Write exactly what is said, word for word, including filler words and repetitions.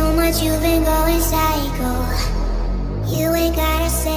so much you've been going psycho. You ain't gotta say